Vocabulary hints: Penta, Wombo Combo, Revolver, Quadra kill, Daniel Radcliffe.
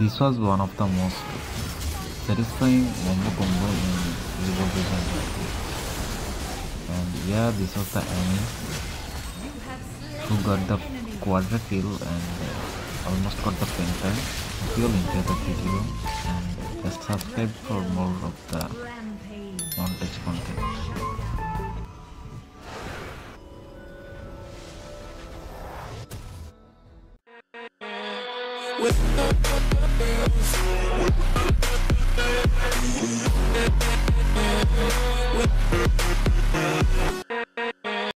This was one of the most satisfying Wombo Combo in Revolver and yeah, this was the enemy who got the Quadra kill and almost got the Penta. If you enjoyed the video, and just subscribe for more of the non-touch content. With